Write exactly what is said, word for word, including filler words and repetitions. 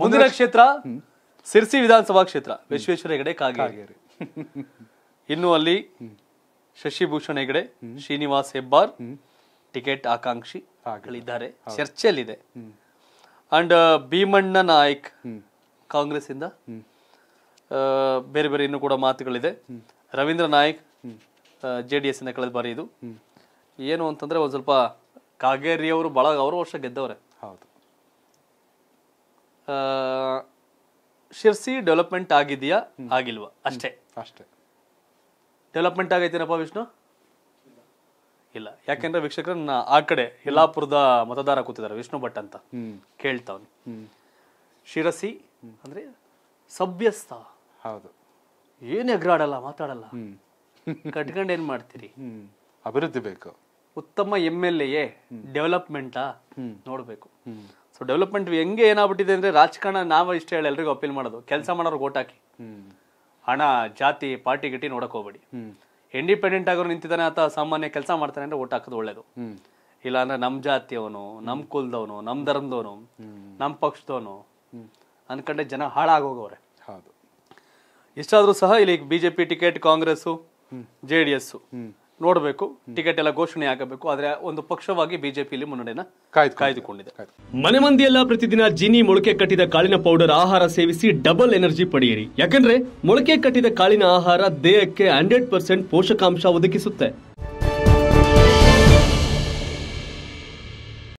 ಮುಂದಿನ ಕ್ಷೇತ್ರ ಸಿರ್ಸಿ ವಿಧಾನಸಭಾ ಕ್ಷೇತ್ರ ವಿಶ್ವೇಶ್ವರ ಹೆಗಡೆ ಕಾಗೇರಿ. ಇನ್ನು ಅಲ್ಲಿ ಶಶಿಭೂಷಣ್ ಹೆಗಡೆ, ಶ್ರೀನಿವಾಸ್ ಹೆಬ್ಬಾರ್ ಟಿಕೆಟ್ ಆಕಾಂಕ್ಷಿಗಳಿದ್ದಾರೆ, ಚರ್ಚೆಯಲ್ಲಿದೆ. ಅಂಡ್ ಭೀಮಣ್ಣ ನಾಯ್ಕ್ ಕಾಂಗ್ರೆಸ್ ಇಂದ, ಬೇರೆ ಬೇರೆ ಇನ್ನೂ ಕೂಡ ಮಾತುಗಳಿದೆ. Ravindra Naik J D S ಇಂದ ಕಳೆದ ಬಾರಿ. ಇದು ಏನು ಅಂತಂದ್ರೆ ಒಂದ್ ಸ್ವಲ್ಪ ಕಾಗೇರಿ ಅವರು ಬಳಗ ಅವರು ವರ್ಷ ಗೆದ್ದವ್ರೆ. ಶಿರ್ಸಿ ಡೆವಲಪ್ಮೆಂಟ್ ಆಗಿದೆಯಾ ಆಗಿಲ್ವಾ ಅಷ್ಟೇ ಅಷ್ಟೇ. ಡೆವಲಪ್ಮೆಂಟ್ ಆಗೈತೇನಪ್ಪ ವಿಷ್ಣು? ಇಲ್ಲ. ಯಾಕೆಂದ್ರೆ ವೀಕ್ಷಕರ ಆ ಕಡೆ ಯಲ್ಲಾಪುರದ ಮತದಾರ ಕೂತಿದ್ದಾರೆ, ವಿಷ್ಣು ಭಟ್ ಅಂತ ಕೇಳ್ತಾವನು. ಶಿರಸಿ ಅಂದ್ರೆ ಸಭ್ಯಸ್ಥ, ಏನ್ ಎಗ್ರಾಡಲ್ಲ, ಮಾತಾಡಲ್ಲ, ಕಟ್ಕೊಂಡು ಏನ್ ಮಾಡ್ತೀರಿ? ಅಭಿವೃದ್ಧಿ ಬೇಕು, ಉತ್ತಮ ಎಮ್ ಎಲ್ ಎ, ಡೆವಲಪ್ಮೆಂಟ್ ನೋಡ್ಬೇಕು. ಸೊ ಡೆವಲಪ್ಮೆಂಟ್ ಹೆಂಗೆ ಏನಾಗ್ಬಿಟ್ಟಿದೆ ಅಂದ್ರೆ, ರಾಜಕಾರಣ ನಾವ್ ಇಷ್ಟ ಹೇಳಿ ಎಲ್ರಿಗೂ ಅಪೀಲ್ ಮಾಡೋದು, ಕೆಲಸ ಮಾಡೋರ್ಗೆ ಓಟ್ ಹಾಕಿ, ಹಣ ಜಾತಿ ಪಾರ್ಟಿ ಗಿಟಿ ನೋಡಕ್ ಹೋಗ್ಬೇಡಿ. ಇಂಡಿಪೆಂಡೆಂಟ್ ಆಗೋರು ನಿಂತಿದ್ದಾನೆ ಆತ ಸಾಮಾನ್ಯ ಕೆಲಸ ಮಾಡ್ತಾನೆ ಅಂದ್ರೆ ಓಟ್ ಹಾಕೋದು ಒಳ್ಳೇದು. ಇಲ್ಲ ಅಂದ್ರೆ ನಮ್ ಜಾತಿಯವನು, ನಮ್ ಕುಲದವನು, ನಮ್ ಧರ್ಮದವನು, ನಮ್ ಪಕ್ಷದವನು ಅನ್ಕಂಡೆ ಜನ ಹಾಳಾಗೋಗವ್ರೆ. ಇಷ್ಟಾದ್ರೂ ಸಹ ಇಲ್ಲಿ BJP ticket, Congress, J D S ನೋಡಬೇಕು, ಟಿಕೆಟ್ ಎಲ್ಲ ಘೋಷಣೆ ಆಗಬೇಕು. ಆದ್ರೆ ಒಂದು ಪಕ್ಷವಾಗಿ ಬಿಜೆಪಿ ಇಲ್ಲಿ ಮುನ್ನಡೆನ ಕಾಯ್ದುಕೊಂಡಿದೆ. ಮನೆ ಮಂದಿಯೆಲ್ಲ ಪ್ರತಿದಿನ ಜಿನಿ ಮೊಳಕೆ ಕಟ್ಟಿದ ಕಾಳಿನ ಪೌಡರ್ ಆಹಾರ ಸೇವಿಸಿ ಡಬಲ್ ಎನರ್ಜಿ ಪಡೆಯಿರಿ. ಯಾಕಂದ್ರೆ ಮೊಳಕೆ ಕಟ್ಟಿದ ಕಾಳಿನ ಆಹಾರ ದೇಹಕ್ಕೆ ಹಂಡ್ರೆಡ್ ಪರ್ಸೆಂಟ್ ಪೋಷಕಾಂಶ ಒದಗಿಸುತ್ತೆ.